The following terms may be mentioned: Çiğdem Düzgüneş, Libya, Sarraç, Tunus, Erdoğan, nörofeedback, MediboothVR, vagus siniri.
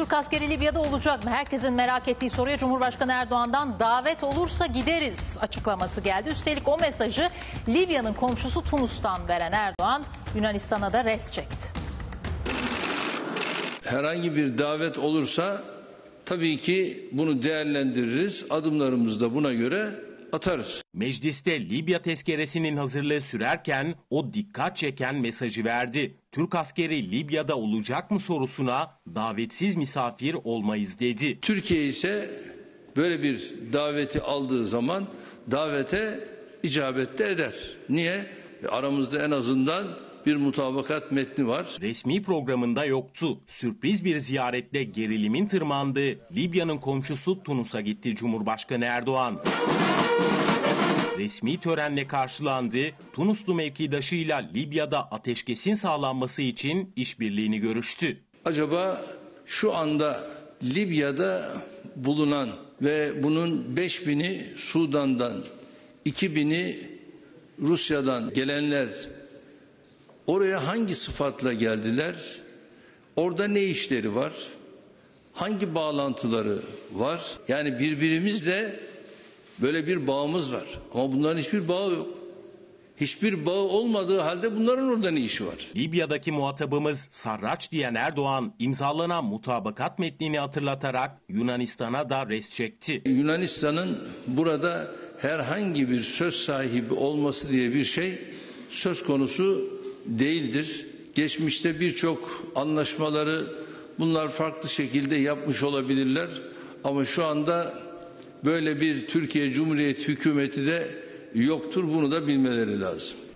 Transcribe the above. Türk askeri Libya'da olacak mı? Herkesin merak ettiği soruya Cumhurbaşkanı Erdoğan'dan davet olursa gideriz açıklaması geldi. Üstelik o mesajı Libya'nın komşusu Tunus'tan veren Erdoğan Yunanistan'a da res çekti. Herhangi bir davet olursa tabii ki bunu değerlendiririz. Adımlarımızı da buna göre atarız. Mecliste Libya tezkeresinin hazırlığı sürerken o dikkat çeken mesajı verdi. Türk askeri Libya'da olacak mı sorusuna davetsiz misafir olmayız dedi. Türkiye ise böyle bir daveti aldığı zaman davete icabet de eder. Niye? Aramızda en azından bir mutabakat metni var. Resmi programında yoktu. Sürpriz bir ziyarette gerilimin tırmandığı Libya'nın komşusu Tunus'a gitti Cumhurbaşkanı Erdoğan. Resmi törenle karşılandı. Tunuslu mevkidaşıyla Libya'da ateşkesin sağlanması için işbirliğini görüştü. Acaba şu anda Libya'da bulunan ve bunun 5.000'i Sudan'dan, 2.000'i Rusya'dan gelenler oraya hangi sıfatla geldiler? Orada ne işleri var? Hangi bağlantıları var? Yani birbirimizle böyle bir bağımız var. Ama bunların hiçbir bağı yok. Hiçbir bağı olmadığı halde bunların orada ne işi var? Libya'daki muhatabımız Sarraç diyen Erdoğan imzalanan mutabakat metnini hatırlatarak Yunanistan'a da res çekti. Yunanistan'ın burada herhangi bir söz sahibi olması diye bir şey söz konusu değildir. Geçmişte birçok anlaşmaları bunlar farklı şekilde yapmış olabilirler. Ama şu anda böyle bir Türkiye Cumhuriyeti hükümeti de yoktur. Bunu da bilmeleri lazım.